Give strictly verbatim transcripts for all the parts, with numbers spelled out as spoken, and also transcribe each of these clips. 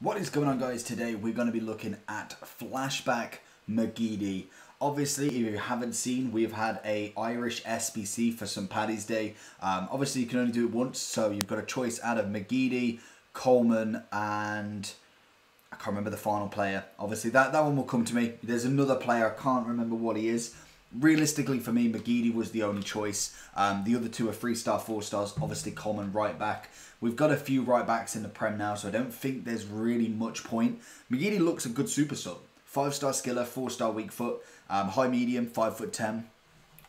What is going on, guys? Today we're going to be looking at flashback McGeady. Obviously, if you haven't seen, we've had a Irish S B C for Saint Paddy's Day. Um, obviously, you can only do it once, so you've got a choice out of McGeady, Coleman, and I can't remember the final player. Obviously, that, that one will come to me. There's another player, I can't remember what he is. Realistically, for me, McGeady was the only choice. Um, the other two are three-star, four-stars. Obviously, Coleman, right-back. We've got a few right-backs in the Prem now, so I don't think there's really much point. McGeady looks a good super sub. Five-star skiller, four-star weak foot, um, high-medium, five foot ten.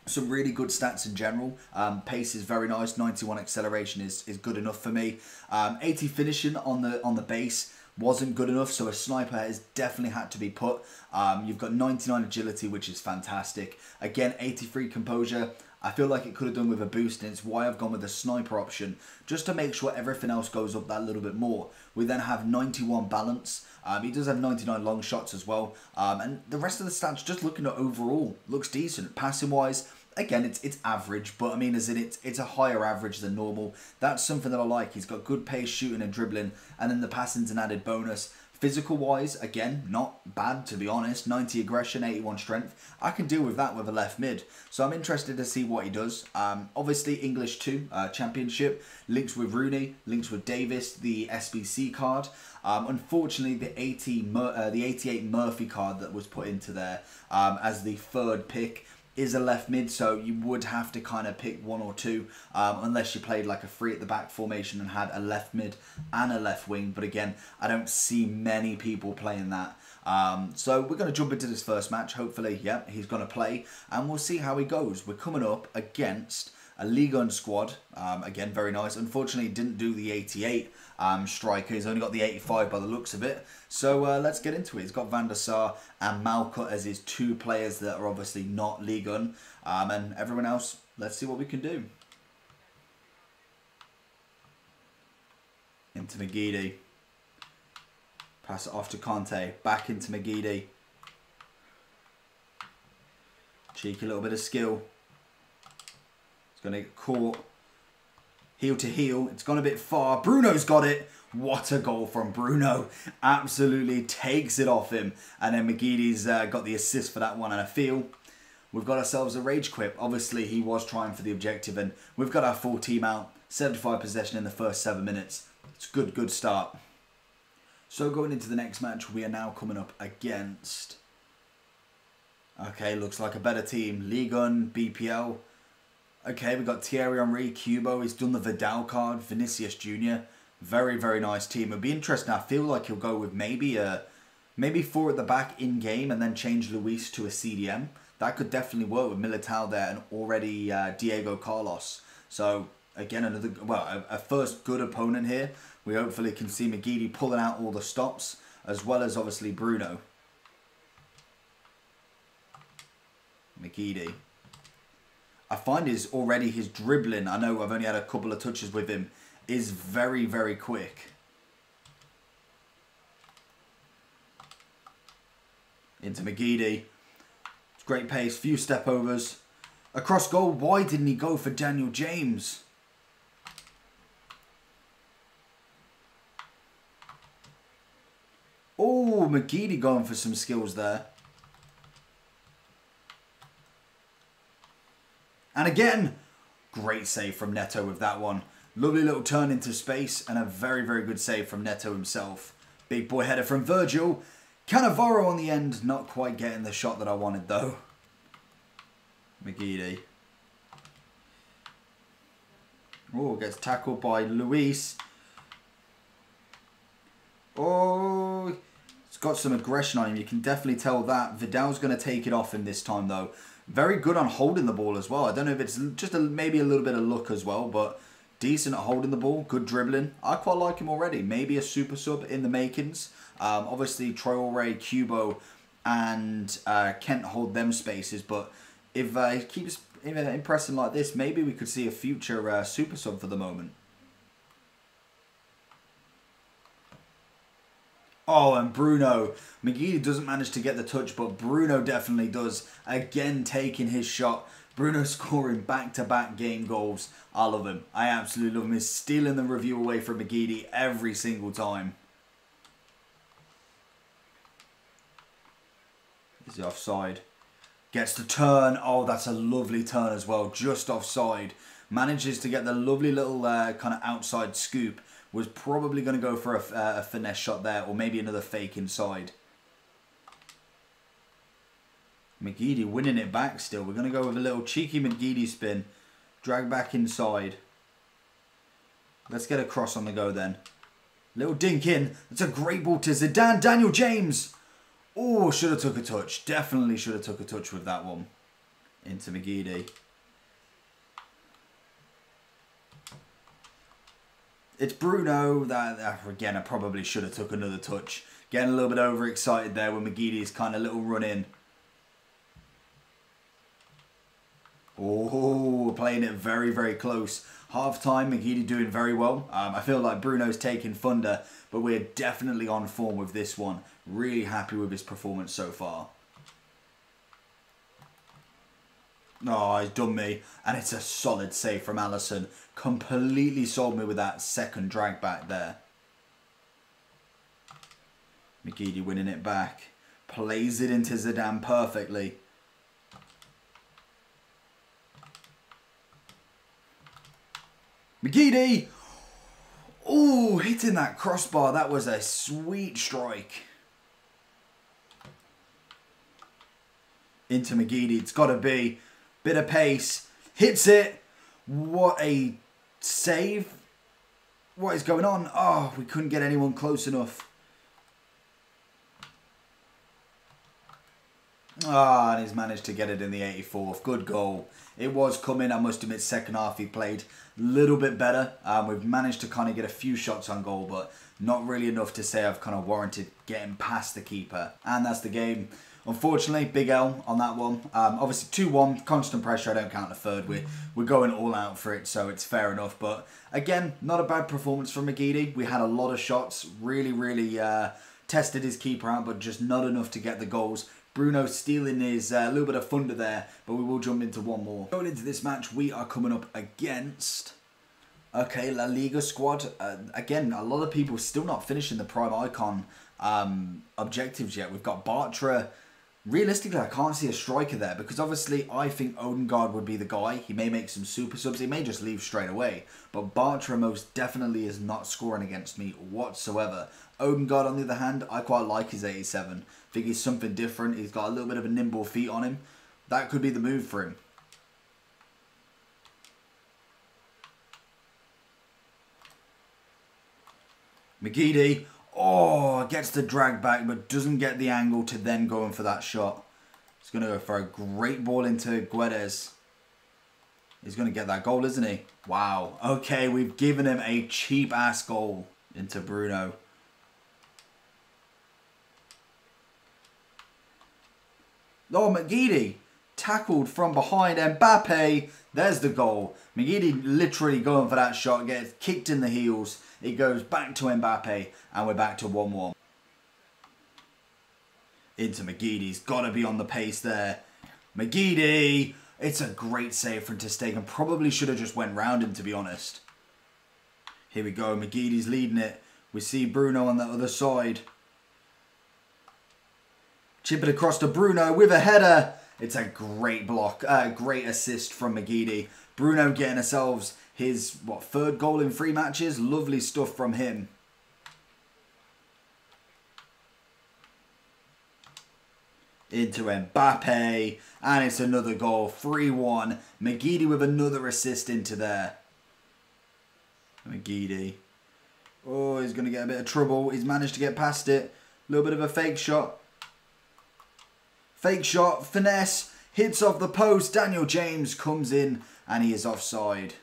Some really good stats in general. Um, pace is very nice. ninety-one acceleration is, is good enough for me. Um, eighty finishing on the, on the base wasn't good enough, so a sniper has definitely had to be put. Um, you've got ninety-nine agility, which is fantastic. Again, eighty-three composure. I feel like it could have done with a boost, and it's why I've gone with the sniper option, just to make sure everything else goes up that little bit more. We then have ninety-one balance. Um, he does have ninety-nine long shots as well. Um, and the rest of the stats, just looking at overall, looks decent. Passing-wise, again, it's it's average, but I mean, as in it's it's a higher average than normal. That's something that I like. He's got good pace, shooting, and dribbling, and then the passing's an added bonus. Physical wise, again, not bad, to be honest. ninety aggression, eighty-one strength. I can deal with that with a left mid, so I'm interested to see what he does. Um, obviously, English two, uh, Championship, links with Rooney, links with Davis, the S B C card. Um, unfortunately, the eighty, uh, the eighty-eight Murphy card that was put into there um, as the third pick is a left mid, so you would have to kind of pick one or two, um, unless you played like a three at the back formation and had a left mid and a left wing. But again, I don't see many people playing that. Um, so we're going to jump into this first match. Hopefully, yeah, he's going to play, and we'll see how he goes. We're coming up against a league on squad. Um, again, very nice. Unfortunately, he didn't do the eighty-eight um, striker. He's only got the eighty-five by the looks of it. So uh, let's get into it. He's got Van der Sar and Malcut as his two players that are obviously not league on. Um, and everyone else, let's see what we can do. Into McGeady. Pass it off to Conte. Back into McGeady. Cheeky little bit of skill. Going to get caught. Heel to heel. It's gone a bit far. Bruno's got it. What a goal from Bruno. Absolutely takes it off him. And then McGeady's uh, got the assist for that one. And I feel we've got ourselves a rage quit. Obviously, he was trying for the objective. And we've got our full team out. seventy-five possession in the first seven minutes. It's a good, good start. So going into the next match, we are now coming up against... Okay, looks like a better team. Ligue one, B P L... Okay, we've got Thierry Henry, Cubo. He's done the Vidal card, Vinicius Junior Very, very nice team. It'll be interesting. I feel like he'll go with maybe a, maybe four at the back in-game and then change Luis to a C D M. That could definitely work with Militao there and already uh, Diego Carlos. So, again, another well, a, a first good opponent here. We hopefully can see McGeady pulling out all the stops, as well as, obviously, Bruno. McGeady. I find his already his dribbling, I know I've only had a couple of touches with him, is very, very quick. Into McGeady. Great pace, few step overs. Across goal, why didn't he go for Daniel James? Oh, McGeady going for some skills there. And again, great save from Neto with that one. Lovely little turn into space and a very, very good save from Neto himself. Big boy header from Virgil. Canavaro on the end, not quite getting the shot that I wanted though. McGeady. Oh, gets tackled by Luis. Oh, it's got some aggression on him. You can definitely tell that. Vidal's going to take it off him this time though. Very good on holding the ball as well. I don't know if it's just a, maybe a little bit of luck as well, but decent at holding the ball, good dribbling. I quite like him already. Maybe a super sub in the makings. Um, obviously, Troy Ray, Cubo, and uh, Kent hold them spaces, but if uh, he keeps impressing like this, maybe we could see a future uh, super sub for the moment. Oh, and Bruno. McGeady doesn't manage to get the touch, but Bruno definitely does. Again, taking his shot. Bruno scoring back-to-back game goals. I love him. I absolutely love him. He's stealing the review away from McGeady every single time. the offside. Gets the turn. Oh, that's a lovely turn as well. Just offside. Manages to get the lovely little uh, kind of outside scoop. Was probably going to go for a, uh, a finesse shot there, or maybe another fake inside. McGeady winning it back still. We're going to go with a little cheeky McGeady spin. Drag back inside. Let's get a cross on the go then. Little dink in. That's a great ball to Zidane. Daniel James. Oh, should have took a touch. Definitely should have took a touch with that one. Into McGeady. It's Bruno. That again, I probably should have took another touch. Getting a little bit overexcited there with McGeady's kind of little run in. Oh, we're playing it very, very close. Half time, McGeady doing very well. Um, I feel like Bruno's taking thunder, but we're definitely on form with this one. Really happy with his performance so far. Oh, he's done me. And it's a solid save from Alisson. Completely sold me with that second drag back there. McGeady winning it back. Plays it into Zidane perfectly. McGeady! Oh, hitting that crossbar. That was a sweet strike. Into McGeady. It's got to be. Bit of pace. Hits it. What a save. What is going on? Oh, we couldn't get anyone close enough. Ah, and he's managed to get it in the eighty-fourth. Good goal. It was coming, I must admit. Second half he played a little bit better. Um, we've managed to kind of get a few shots on goal, but not really enough to say I've kind of warranted getting past the keeper. And that's the game. Unfortunately, big L on that one. Um, obviously two one, constant pressure. I don't count the third. We're, we're going all out for it, so it's fair enough. But again, not a bad performance from McGeady. We had a lot of shots. Really, really uh, tested his keeper out, but just not enough to get the goals. Bruno stealing his uh, little bit of thunder there, but we will jump into one more. Going into this match, we are coming up against, okay, La Liga squad. Uh, again, a lot of people still not finishing the Prime Icon um, objectives yet. We've got Bartra. Realistically, I can't see a striker there because obviously I think Odegaard would be the guy. He may make some super subs. He may just leave straight away. But Bartra most definitely is not scoring against me whatsoever. Odegaard, on the other hand, I quite like his eighty-seven. I think he's something different. He's got a little bit of a nimble feet on him. That could be the move for him. McGeady. Oh, gets the drag back, but doesn't get the angle to then go in for that shot. He's going to go for a great ball into Guedes. He's going to get that goal, isn't he? Wow. Okay, we've given him a cheap-ass goal into Bruno. Oh, McGeady. Tackled from behind. Mbappe. There's the goal. McGeady literally going for that shot. Gets kicked in the heels. It goes back to Mbappe. And we're back to one one. Into McGeady. He's got to be on the pace there. McGeady. It's a great save from Tistegan. Probably should have just went round him, to be honest. Here we go. McGeady's leading it. We see Bruno on the other side. Chip it across to Bruno with a header. It's a great block, a uh, great assist from McGeady. Bruno getting ourselves his, what, third goal in three matches. Lovely stuff from him. Into Mbappe. And it's another goal, three one. McGeady with another assist into there. McGeady. Oh, he's going to get a bit of trouble. He's managed to get past it. A little bit of a fake shot. Fake shot, finesse, hits off the post. Daniel James comes in and he is offside.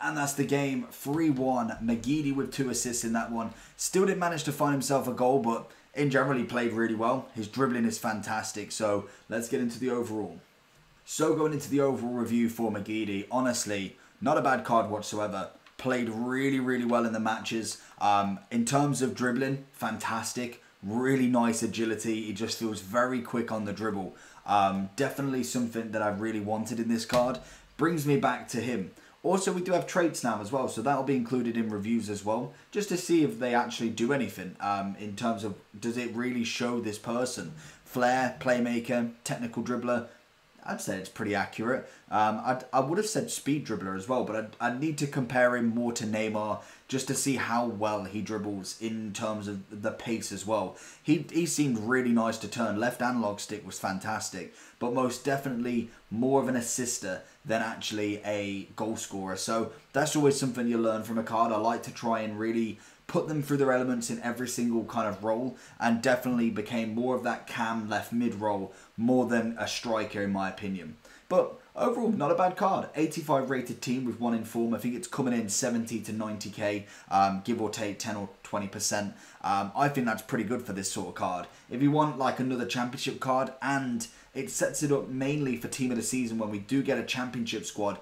And that's the game, three one. McGeady with two assists in that one. Still didn't manage to find himself a goal, but in general he played really well. His dribbling is fantastic, so let's get into the overall. So going into the overall review for McGeady, honestly, not a bad card whatsoever. Played really, really well in the matches. Um, in terms of dribbling, fantastic. Really nice agility. It just feels very quick on the dribble. Um, definitely something that I really wanted in this card. Brings me back to him. Also, we do have traits now as well, so that'll be included in reviews as well, just to see if they actually do anything um, in terms of does it really show this person. flair, playmaker, technical dribbler. I'd say it's pretty accurate. Um, I'd, I would have said speed dribbler as well, but I'd, I'd need to compare him more to Neymar just to see how well he dribbles in terms of the pace as well. He, he seemed really nice to turn. Left analog stick was fantastic, but most definitely more of an assister than actually a goal scorer. So that's always something you learn from a card. I like to try and really put them through their elements in every single kind of role, and definitely became more of that cam left mid role more than a striker in my opinion. But overall, not a bad card. eighty-five rated team with one in form. I think it's coming in seventy to ninety K, um, give or take ten or twenty percent. Um, I think that's pretty good for this sort of card. If you want like another championship card, and it sets it up mainly for team of the season when we do get a championship squad,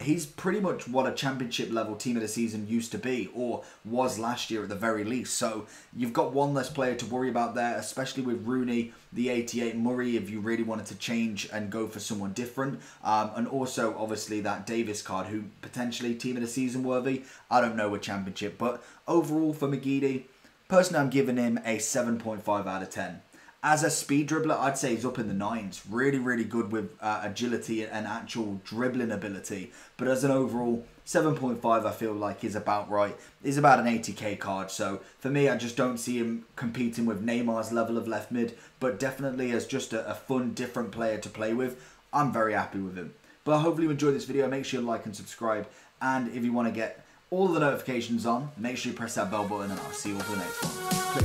he's pretty much what a championship level team of the season used to be, or was last year at the very least. So you've got one less player to worry about there, especially with Rooney, the eighty-eight Murray, if you really wanted to change and go for someone different. Um, and also, obviously, that Davis card, who potentially team of the season worthy. I don't know with championship, but overall for McGeady, personally, I'm giving him a seven point five out of ten. As a speed dribbler, I'd say he's up in the nines. Really, really good with uh, agility and actual dribbling ability. But as an overall, seven point five I feel like is about right. Is about an eighty K card. So for me, I just don't see him competing with Neymar's level of left mid. But definitely as just a, a fun, different player to play with, I'm very happy with him. But hopefully you enjoyed this video. Make sure you like and subscribe. And if you want to get all the notifications on, make sure you press that bell button, and I'll see you all for the next one.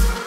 Click.